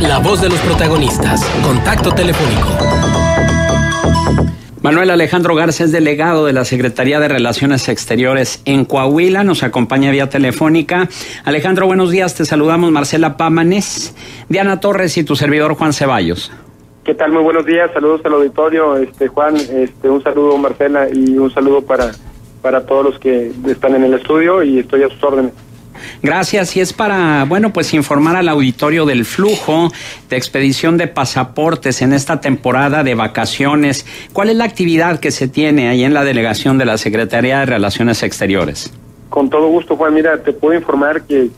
La voz de los protagonistas. Contacto telefónico. Manuel Alejandro Garza es delegado de la Secretaría de Relaciones Exteriores en Coahuila. Nos acompaña vía telefónica. Alejandro, buenos días. Te saludamos Marcela Pámanes, Diana Torres y tu servidor Juan Ceballos. ¿Qué tal? Muy buenos días. Saludos al auditorio. Juan, un saludo Marcela y un saludo para todos los que están en el estudio y estoy a sus órdenes. Gracias, y es para, bueno, pues informar al auditorio del flujo de expedición de pasaportes en esta temporada de vacaciones. ¿Cuál es la actividad que se tiene ahí en la delegación de la Secretaría de Relaciones Exteriores? Con todo gusto, Juan. Mira, te puedo informar que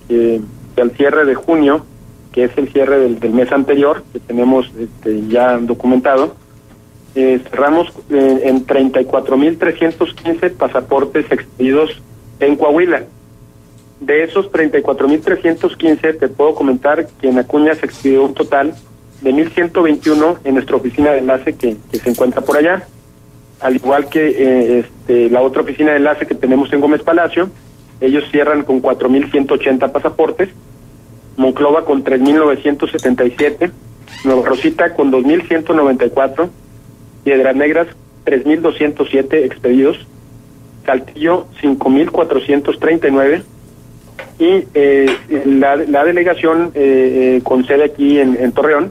al cierre de junio, que es el cierre del mes anterior, que tenemos ya documentado, cerramos en 34.315 pasaportes expedidos en Coahuila. De esos 34.315, te puedo comentar que en Acuña se expidió un total de 1.121 en nuestra oficina de enlace que se encuentra por allá, al igual que la otra oficina de enlace que tenemos en Gómez Palacio. Ellos cierran con 4.180 pasaportes, Monclova con 3.977, Nueva Rosita con 2.194, Piedras Negras 3.207 expedidos, Saltillo 5.439, y la delegación con sede aquí en Torreón,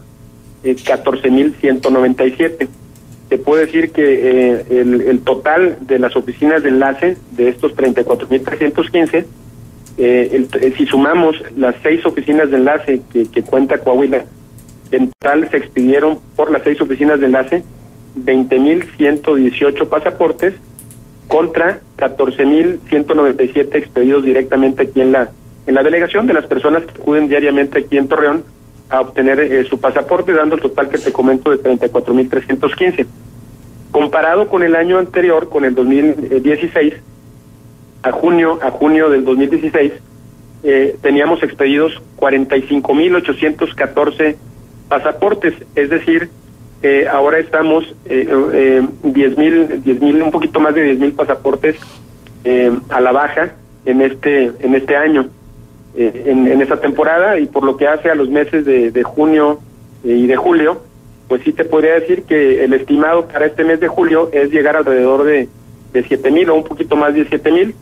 14.197. Te puedo decir que el total de las oficinas de enlace de estos 34.315, si sumamos las 6 oficinas de enlace que cuenta Coahuila, en total se expidieron por las 6 oficinas de enlace 20.118 pasaportes contra 14.197 expedidos directamente aquí en la delegación de las personas que acuden diariamente aquí en Torreón a obtener su pasaporte, dando el total que te comento de 34.315. Comparado con el año anterior, con el 2016, a junio del 2016, teníamos expedidos 45.814 pasaportes, es decir, ahora estamos 10.000, un poquito más de 10.000 pasaportes a la baja en este año, en esta temporada, y por lo que hace a los meses de junio y de julio, pues sí te podría decir que el estimado para este mes de julio es llegar alrededor de 7.000 o un poquito más de 7.000,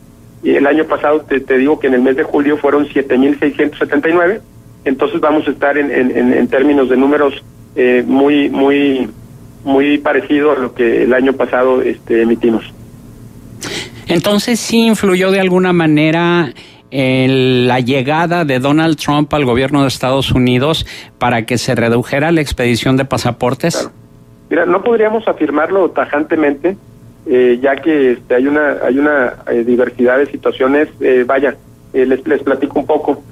y el año pasado te digo que en el mes de julio fueron 7.679, entonces vamos a estar en términos de números muy parecido a lo que el año pasado emitimos. Entonces, ¿sí influyó de alguna manera la llegada de Donald Trump al gobierno de Estados Unidos para que se redujera la expedición de pasaportes? Claro. Mira, no podríamos afirmarlo tajantemente, ya que hay una diversidad de situaciones. Les platico un poco.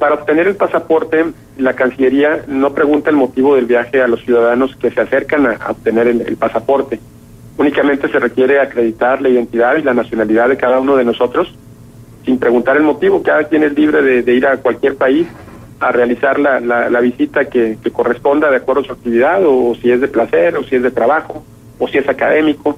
Para obtener el pasaporte, la Cancillería no pregunta el motivo del viaje a los ciudadanos que se acercan a obtener el pasaporte. Únicamente se requiere acreditar la identidad y la nacionalidad de cada uno de nosotros, sin preguntar el motivo. Cada quien es libre de ir a cualquier país a realizar la visita que corresponda de acuerdo a su actividad, o si es de placer, o si es de trabajo, o si es académico.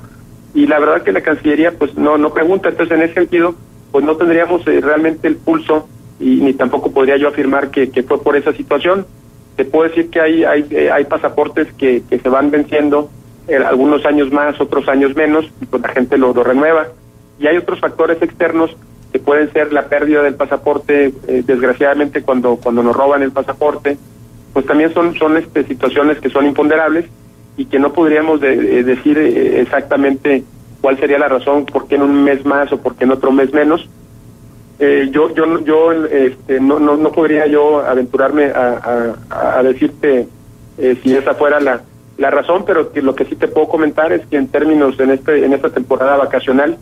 Y la verdad que la Cancillería pues no pregunta. Entonces, en ese sentido, pues no tendríamos realmente el pulso, y ni tampoco podría yo afirmar que fue por esa situación. Te puedo decir que hay pasaportes que se van venciendo algunos años más, otros años menos, y pues la gente lo renueva. Y hay otros factores externos que pueden ser la pérdida del pasaporte, desgraciadamente cuando nos roban el pasaporte, pues también son situaciones que son imponderables y que no podríamos decir exactamente cuál sería la razón, por qué en un mes más o por qué en otro mes menos. No podría yo aventurarme a decirte si esa fuera la razón, pero que lo que sí te puedo comentar es que en términos en esta temporada vacacional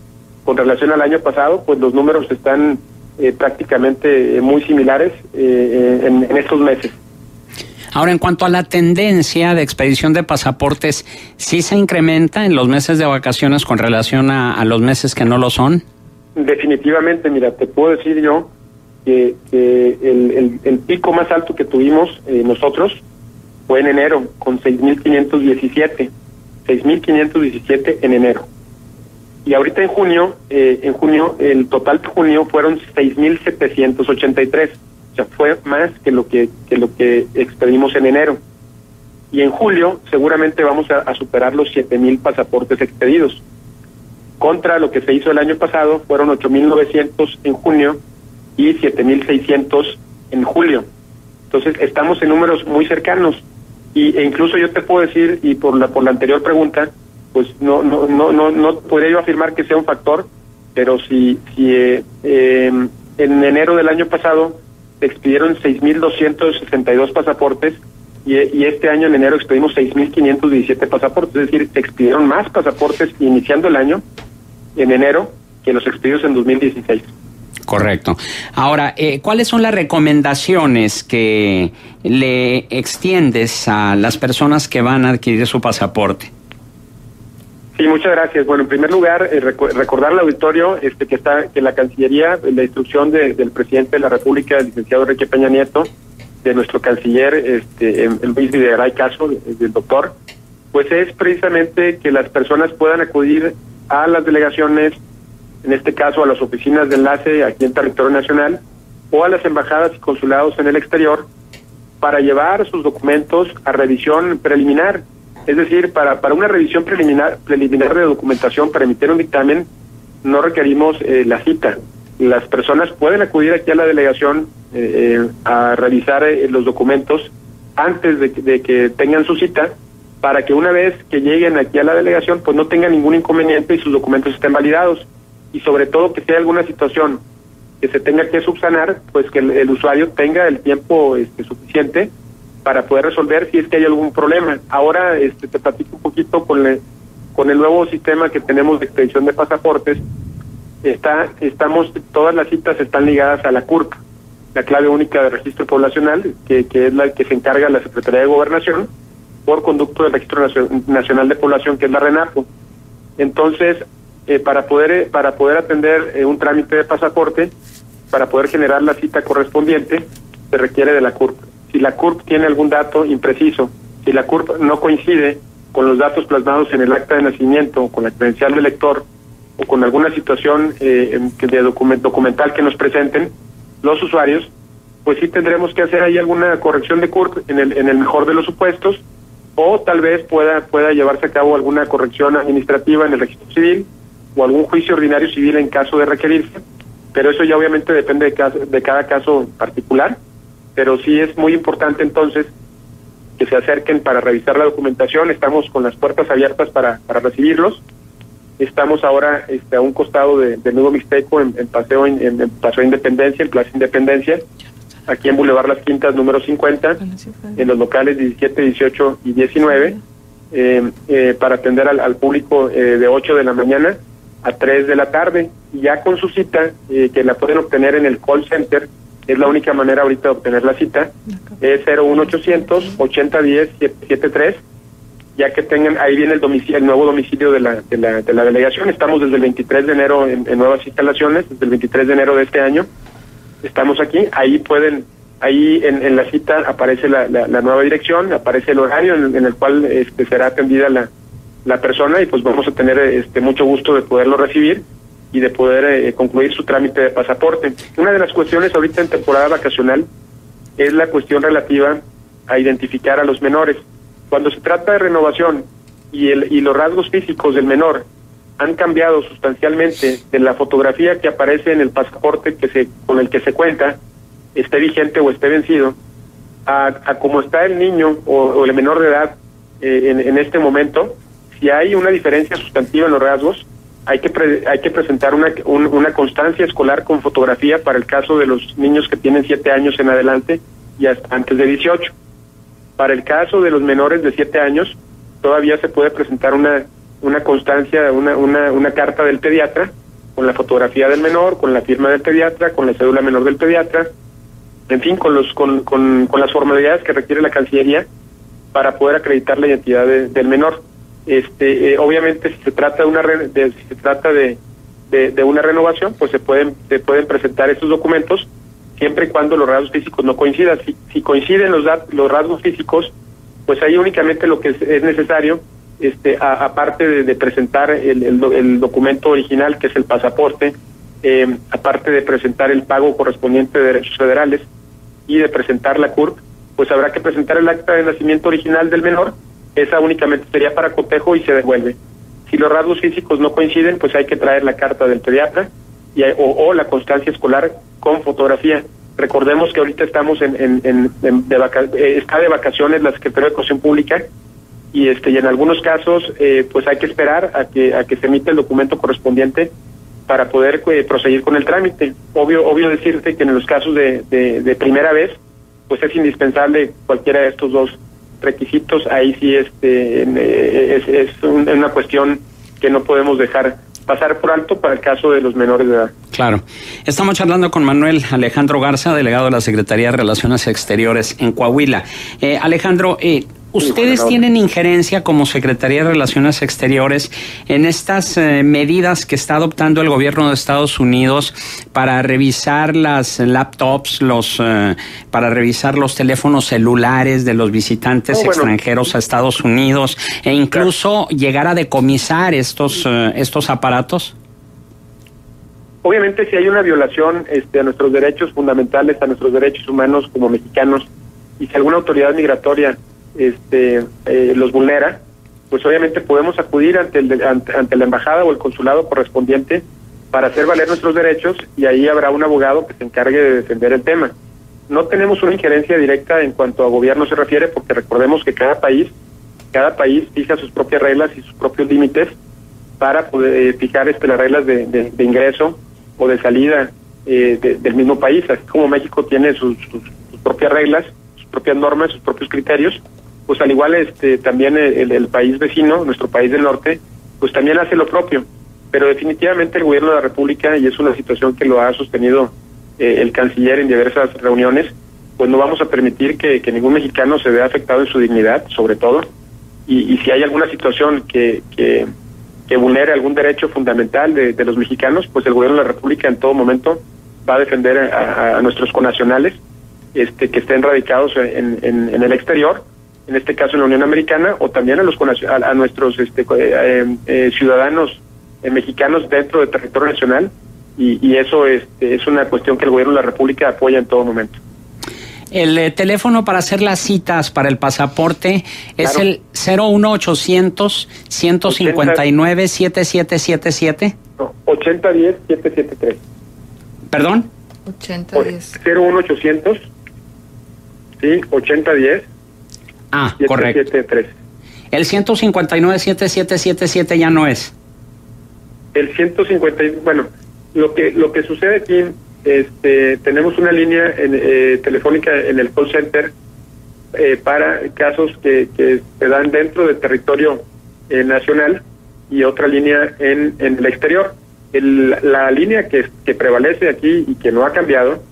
con relación al año pasado, pues los números están prácticamente muy similares en estos meses. Ahora, en cuanto a la tendencia de expedición de pasaportes, ¿sí se incrementa en los meses de vacaciones con relación a los meses que no lo son? Definitivamente. Mira, te puedo decir yo que el pico más alto que tuvimos nosotros fue en enero, con 6.517 en enero. Y ahorita en junio, el total de junio fueron 6.783, O sea, fue más que lo que expedimos en enero. Y en julio seguramente vamos a superar los 7,000 pasaportes expedidos. Contra lo que se hizo el año pasado, fueron 8,900 en junio y 7,600 en julio. Entonces, estamos en números muy cercanos. E incluso yo te puedo decir, y por la anterior pregunta, pues no podría yo afirmar que sea un factor, pero si en enero del año pasado se expidieron 6,262 pasaportes y este año en enero expedimos 6,517 pasaportes, es decir, se expidieron más pasaportes iniciando el año en enero que los expedidos en 2016. Correcto. Ahora, ¿cuáles son las recomendaciones que le extiendes a las personas que van a adquirir su pasaporte? Sí, muchas gracias. Bueno, en primer lugar, recordar al auditorio que la Cancillería, la instrucción del presidente de la República, el licenciado Enrique Peña Nieto, de nuestro canciller, el Luis Videgaray Caso, del doctor, pues es precisamente que las personas puedan acudir a las delegaciones, en este caso a las oficinas de enlace aquí en territorio nacional, o a las embajadas y consulados en el exterior, para llevar sus documentos a revisión preliminar. Es decir, para una revisión preliminar de documentación para emitir un dictamen, no requerimos la cita. Las personas pueden acudir aquí a la delegación a revisar los documentos antes de que tengan su cita, para que una vez que lleguen aquí a la delegación, pues no tengan ningún inconveniente y sus documentos estén validados. Y sobre todo, que si hay alguna situación que se tenga que subsanar, pues que el usuario tenga el tiempo suficiente para poder resolver si es que hay algún problema. Ahora te platico un poquito con el nuevo sistema que tenemos de expedición de pasaportes. Todas las citas están ligadas a la CURP, la clave única de registro poblacional, que es la que se encarga la Secretaría de Gobernación, por conducto del Registro Nacional de Población, que es la RENAPO. Entonces, para poder atender un trámite de pasaporte, para poder generar la cita correspondiente, se requiere de la CURP. Si la CURP tiene algún dato impreciso, si la CURP no coincide con los datos plasmados en el acta de nacimiento, o con la credencial del elector, o con alguna situación de documental que nos presenten los usuarios, pues sí tendremos que hacer ahí alguna corrección de CURP en el mejor de los supuestos, o tal vez pueda llevarse a cabo alguna corrección administrativa en el registro civil, o algún juicio ordinario civil en caso de requerirse, pero eso ya obviamente depende de cada caso en particular. Pero sí es muy importante entonces que se acerquen para revisar la documentación. Estamos con las puertas abiertas para recibirlos. Estamos ahora a un costado del Nuevo Mixteco, en Paseo Independencia, en Plaza Independencia, aquí en Boulevard Las Quintas, número 50, en los locales 17, 18 y 19, para atender al público de 8 de la mañana a 3 de la tarde, y ya con su cita, que la pueden obtener en el call center. Es la única manera ahorita de obtener la cita, es 01800 8010 773. Ya que tengan, ahí viene el nuevo domicilio de la delegación. Estamos desde el 23 de enero en nuevas instalaciones, desde el 23 de enero de este año estamos aquí. Ahí en la cita aparece la nueva dirección, aparece el horario en el cual será atendida la persona, y pues vamos a tener mucho gusto de poderlo recibir y de poder concluir su trámite de pasaporte. Una de las cuestiones ahorita en temporada vacacional es la cuestión relativa a identificar a los menores. Cuando se trata de renovación y los rasgos físicos del menor han cambiado sustancialmente de la fotografía que aparece en el pasaporte con el que se cuenta, esté vigente o esté vencido, a cómo está el niño o el menor de edad en este momento, si hay una diferencia sustantiva en los rasgos, hay que presentar una constancia escolar con fotografía para el caso de los niños que tienen 7 años en adelante y hasta antes de 18. Para el caso de los menores de 7 años, todavía se puede presentar una constancia, una carta del pediatra con la fotografía del menor, con la firma del pediatra, con la cédula menor del pediatra, en fin, con las formalidades que requiere la Cancillería para poder acreditar la identidad del menor. Obviamente, si se trata de una renovación, pues se pueden presentar estos documentos siempre y cuando los rasgos físicos no coincidan. Si coinciden los rasgos físicos, pues ahí únicamente lo que es necesario, aparte de presentar el documento original, que es el pasaporte, aparte de presentar el pago correspondiente de derechos federales, y de presentar la CURP, pues habrá que presentar el acta de nacimiento original del menor. Esa únicamente sería para cotejo y se devuelve. Si los rasgos físicos no coinciden, pues hay que traer la carta del pediatra o la constancia escolar con fotografía. Recordemos que ahorita estamos está de vacaciones la Secretaría de Educación Pública y en algunos casos pues hay que esperar a que se emita el documento correspondiente para poder proseguir con el trámite. Obvio decirte que en los casos de primera vez, pues es indispensable cualquiera de estos dos requisitos. Ahí sí es una cuestión que no podemos dejar pasar por alto para el caso de los menores de edad. Claro. Estamos charlando con Manuel Alejandro Garza, delegado de la Secretaría de Relaciones Exteriores en Coahuila. Alejandro, ¿ustedes tienen injerencia como Secretaría de Relaciones Exteriores en estas medidas que está adoptando el gobierno de Estados Unidos para revisar las laptops, para revisar los teléfonos celulares de los visitantes extranjeros a Estados Unidos e incluso llegar a decomisar estos aparatos? Obviamente, si hay una violación a nuestros derechos fundamentales, a nuestros derechos humanos como mexicanos, y si alguna autoridad migratoria los vulnera, pues obviamente podemos acudir ante la embajada o el consulado correspondiente para hacer valer nuestros derechos, y ahí habrá un abogado que se encargue de defender el tema. No tenemos una injerencia directa en cuanto a gobierno se refiere, porque recordemos que cada país fija sus propias reglas y sus propios límites para poder fijar las reglas de ingreso o de salida del mismo país, así como México tiene sus propias reglas, sus propias normas, sus propios criterios. Pues al igual también el país vecino, nuestro país del norte, pues también hace lo propio. Pero definitivamente el gobierno de la República, y es una situación que lo ha sostenido el canciller en diversas reuniones, pues no vamos a permitir que ningún mexicano se vea afectado en su dignidad, sobre todo. Y si hay alguna situación que vulnere algún derecho fundamental de los mexicanos, pues el gobierno de la República en todo momento va a defender a nuestros connacionales que estén radicados en el exterior, en este caso en la Unión Americana, o también a nuestros ciudadanos mexicanos dentro del territorio nacional, y eso es una cuestión que el gobierno de la República apoya en todo momento. El teléfono para hacer las citas para el pasaporte es el 01800-159-7777. 8010-773. ¿Perdón? 8010. 01800, sí, 8010. Ah, 7, correcto. 7, el 159-7777 ya no es. El 150, bueno, lo que sucede aquí, tenemos una línea telefónica en el call center para casos que se dan dentro del territorio nacional, y otra línea en el exterior. La línea que prevalece aquí y que no ha cambiado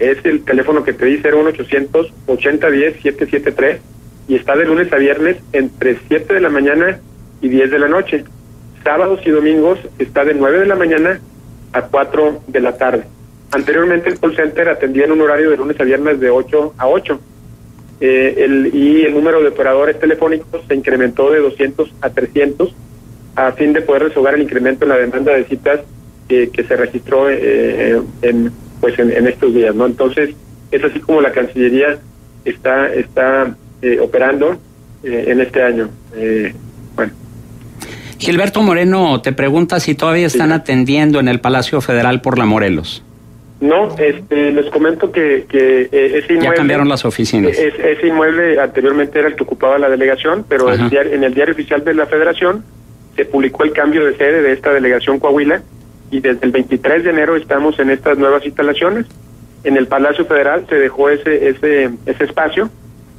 es el teléfono que te di, 01800-8010-773. Y está de lunes a viernes entre 7 de la mañana y 10 de la noche. Sábados y domingos está de 9 de la mañana a 4 de la tarde. Anteriormente el call center atendía en un horario de lunes a viernes de 8 a 8. Y el número de operadores telefónicos se incrementó de 200 a 300 a fin de poder resolver el incremento en la demanda de citas que se registró en estos días, ¿no? Entonces, es así como la Cancillería está operando en este año. Gilberto Moreno te pregunta si todavía están atendiendo en el Palacio Federal por la Morelos. No, les comento que ese inmueble... Ya cambiaron las oficinas. Ese inmueble anteriormente era el que ocupaba la delegación, pero en el diario oficial de la Federación se publicó el cambio de sede de esta delegación Coahuila, y desde el 23 de enero estamos en estas nuevas instalaciones. En el Palacio Federal se dejó ese espacio.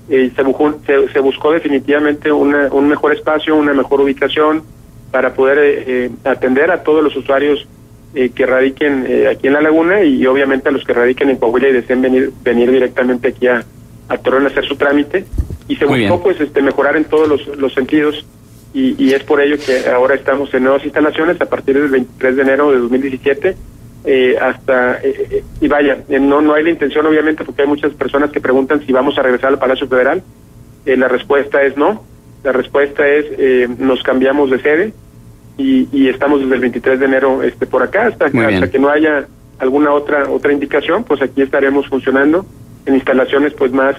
Se buscó definitivamente un mejor espacio, una mejor ubicación para poder atender a todos los usuarios que radiquen aquí en La Laguna, y obviamente a los que radiquen en Coahuila y deseen venir directamente aquí a Torreón a hacer su trámite. Y se buscó pues mejorar en todos los sentidos, y es por ello que ahora estamos en nuevas instalaciones a partir del 23 de enero de 2017 no hay la intención, obviamente, porque hay muchas personas que preguntan si vamos a regresar al Palacio Federal. La respuesta es no. La respuesta es nos cambiamos de sede y estamos desde el 23 de enero por acá hasta que no haya alguna otra indicación, pues aquí estaremos funcionando en instalaciones pues más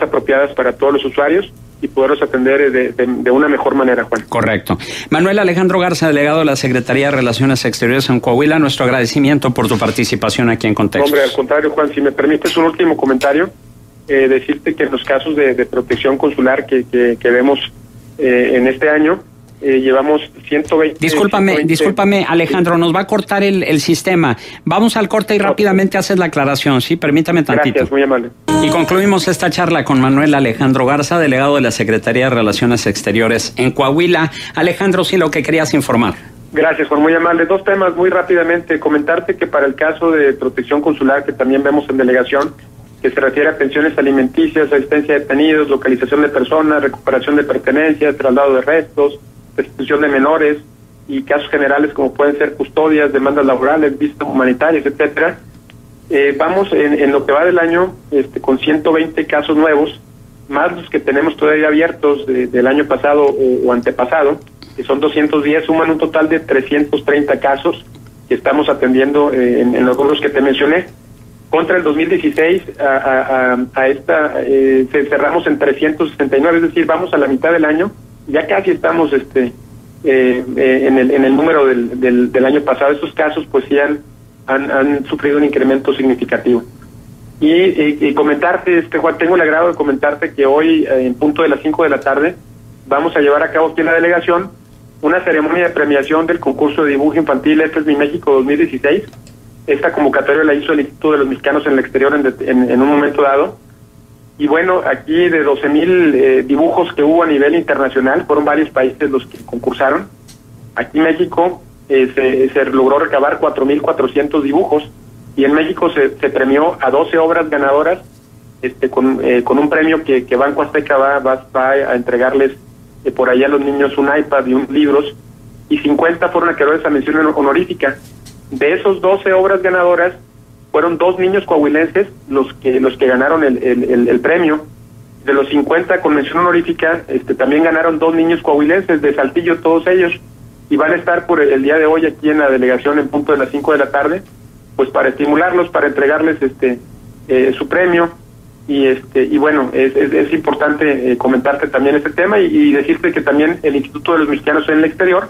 apropiadas para todos los usuarios y poderlos atender de una mejor manera, Juan. Correcto. Manuel Alejandro Garza, delegado de la Secretaría de Relaciones Exteriores en Coahuila, nuestro agradecimiento por tu participación aquí en Contextos. Hombre, al contrario, Juan, si me permites un último comentario, decirte que en los casos de protección consular que vemos en este año, llevamos 120... Discúlpame, Alejandro, nos va a cortar el sistema. Vamos al corte y rápidamente haces la aclaración, ¿sí? Permítame tantito. Gracias, muy amable. Y concluimos esta charla con Manuel Alejandro Garza, delegado de la Secretaría de Relaciones Exteriores en Coahuila. Alejandro, sí, lo que querías informar. Gracias, Juan, muy amable. Dos temas muy rápidamente. Comentarte que para el caso de protección consular, que también vemos en delegación, que se refiere a pensiones alimenticias, asistencia de detenidos, localización de personas, recuperación de pertenencias, traslado de restos, restitución de menores y casos generales como pueden ser custodias, demandas laborales, vistas humanitarias, etcétera. Vamos en lo que va del año con 120 casos nuevos, más los que tenemos todavía abiertos del año pasado o antepasado, que son 210, suman un total de 330 casos que estamos atendiendo en los grupos que te mencioné. Contra el 2016 cerramos en 369, es decir, vamos a la mitad del año. Ya casi estamos en el número del año pasado. Estos casos pues sí han sufrido un incremento significativo. Y comentarte, Juan, tengo el agrado de comentarte que hoy en punto de las 5 de la tarde vamos a llevar a cabo aquí en la delegación una ceremonia de premiación del concurso de dibujo infantil Este es Mi México 2016. Esta convocatoria la hizo el Instituto de los Mexicanos en el Exterior en un momento dado. Y bueno, aquí de 12,000 dibujos que hubo a nivel internacional, fueron varios países los que concursaron. Aquí en México se logró recabar 4,400 dibujos y en México se premió a 12 obras ganadoras con un premio que Banco Azteca va a entregarles por ahí a los niños un iPad y unos libros, y 50 fueron acreedores a mención honorífica. De esos 12 obras ganadoras, fueron 2 niños coahuilenses los que ganaron el premio. De los 50 con mención honorífica, también ganaron 2 niños coahuilenses de Saltillo, todos ellos, y van a estar por el día de hoy aquí en la delegación en punto de las 5 de la tarde, pues para estimularlos, para entregarles su premio. Y bueno, es importante comentarte también este tema y decirte que también el Instituto de los Mexicanos en el Exterior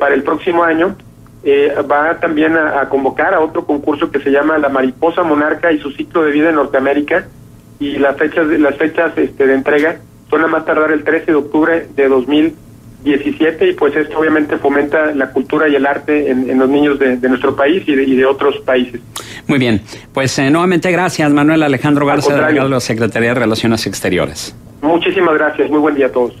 para el próximo año va también a convocar a otro concurso que se llama La Mariposa Monarca y su ciclo de vida en Norteamérica, y las fechas de entrega son a más tardar el 13 de octubre de 2017, y pues esto obviamente fomenta la cultura y el arte en los niños de nuestro país y de otros países. Muy bien, pues nuevamente gracias, Manuel Alejandro Garza, delegado de la Secretaría de Relaciones Exteriores. Muchísimas gracias, muy buen día a todos.